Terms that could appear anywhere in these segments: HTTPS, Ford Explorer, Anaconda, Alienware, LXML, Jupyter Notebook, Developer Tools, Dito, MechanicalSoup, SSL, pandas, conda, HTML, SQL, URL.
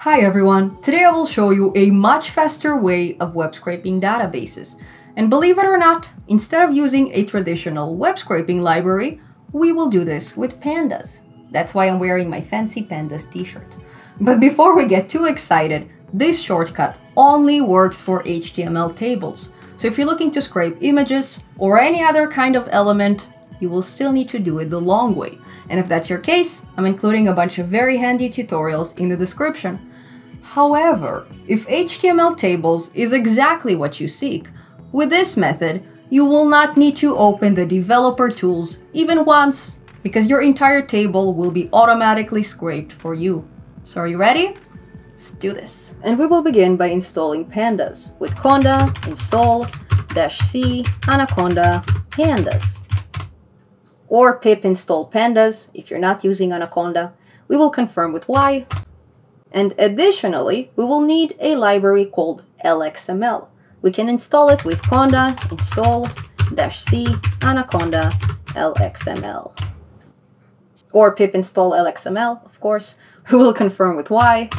Hi everyone, today I will show you a much faster way of web scraping databases. And believe it or not, instead of using a traditional web scraping library, we will do this with pandas. That's why I'm wearing my fancy pandas t-shirt. But before we get too excited, this shortcut only works for HTML tables. So if you're looking to scrape images or any other kind of element, you will still need to do it the long way. And if that's your case, I'm including a bunch of very handy tutorials in the description. However, if HTML tables is exactly what you seek, with this method, you will not need to open the Developer Tools even once, because your entire table will be automatically scraped for you. So are you ready? Let's do this. And we will begin by installing pandas with conda install -c anaconda pandas. Or pip install pandas if you're not using Anaconda. We will confirm with Y. And additionally, we will need a library called LXML. We can install it with conda install -c anaconda LXML. Or pip install LXML, of course. We will confirm with Y.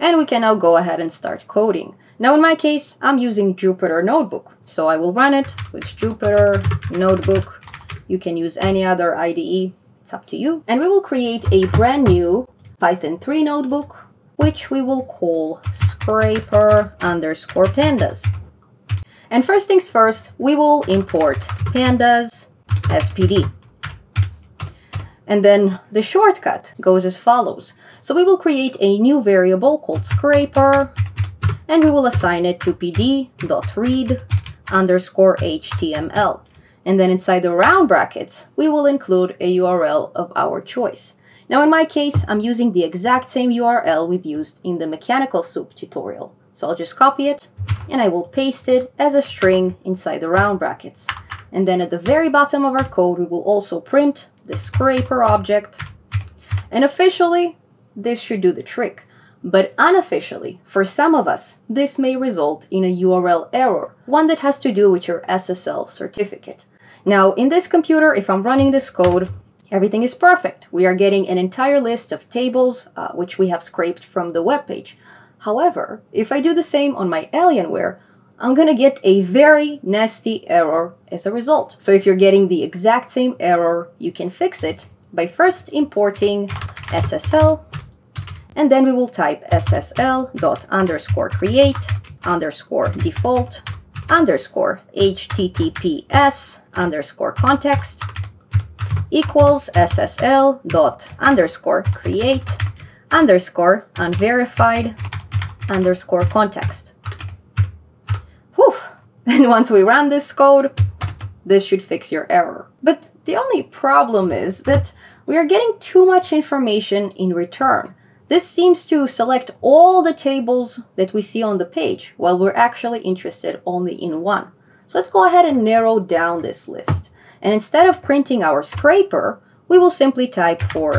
And we can now go ahead and start coding. Now in my case, I'm using Jupyter Notebook. So I will run it with Jupyter Notebook. You can use any other IDE, it's up to you. And we will create a brand new Python 3 notebook, which we will call scraper underscore pandas. And first things first, we will import pandas SPD. And then the shortcut goes as follows. So we will create a new variable called scraper, and we will assign it to pd.read underscore HTML. And then inside the round brackets, we will include a URL of our choice. Now in my case, I'm using the exact same URL we've used in the MechanicalSoup tutorial. So I'll just copy it and I will paste it as a string inside the round brackets. And then at the very bottom of our code, we will also print the scraper object. And officially, this should do the trick. But unofficially, for some of us, this may result in a URL error, one that has to do with your SSL certificate. Now, in this computer, if I'm running this code, everything is perfect. We are getting an entire list of tables, which we have scraped from the web page. However, if I do the same on my Alienware, I'm gonna get a very nasty error as a result. So if you're getting the exact same error, you can fix it by first importing SSL, and then we will type SSL dot underscore create underscore default underscore HTTPS underscore context equals SSL dot underscore create underscore unverified underscore context. Whew! And once we run this code, this should fix your error. But the only problem is that we are getting too much information in return. This seems to select all the tables that we see on the page, while we're actually interested only in one. So let's go ahead and narrow down this list. And instead of printing our scraper, we will simply type for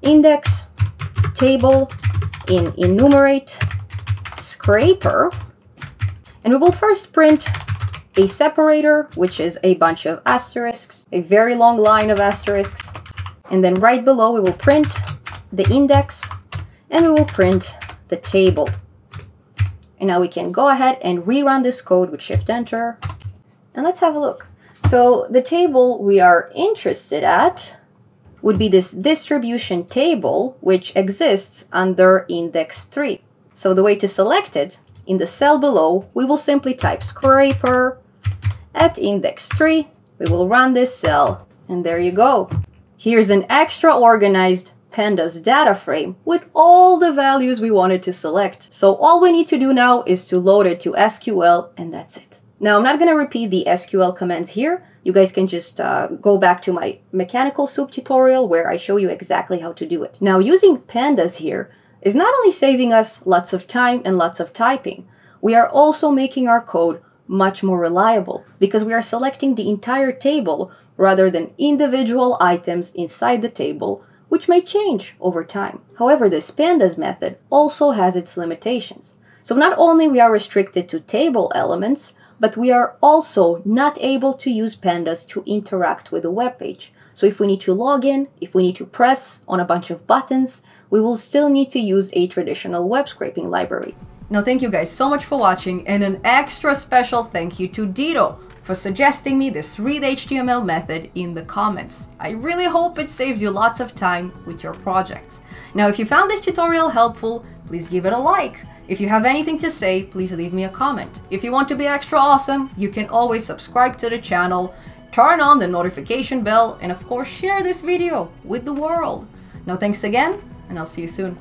index table in enumerate scraper. And we will first print a separator, which is a bunch of asterisks, a very long line of asterisks. And then right below, we will print the index, and we will print the table. And now we can go ahead and rerun this code with Shift-Enter. And let's have a look. So the table we are interested at would be this distribution table, which exists under index 3. So the way to select it, in the cell below, we will simply type scraper at index 3. We will run this cell, and there you go. Here's an extra organized pandas data frame with all the values we wanted to select. So all we need to do now is to load it to SQL, and that's it. Now I'm not going to repeat the SQL commands here. You guys can just go back to my MechanicalSoup tutorial where I show you exactly how to do it. Now using pandas here is not only saving us lots of time and lots of typing, we are also making our code much more reliable because we are selecting the entire table rather than individual items inside the table, which may change over time. However, this pandas method also has its limitations. So not only we are restricted to table elements, but we are also not able to use pandas to interact with the web page. So if we need to log in, if we need to press on a bunch of buttons, we will still need to use a traditional web scraping library. Now, thank you guys so much for watching, and an extra special thank you to Dito for suggesting me this read HTML method in the comments. I really hope it saves you lots of time with your projects. Now, if you found this tutorial helpful, please give it a like. If you have anything to say, please leave me a comment. If you want to be extra awesome, you can always subscribe to the channel, turn on the notification bell, and of course, share this video with the world. Now, thanks again, and I'll see you soon.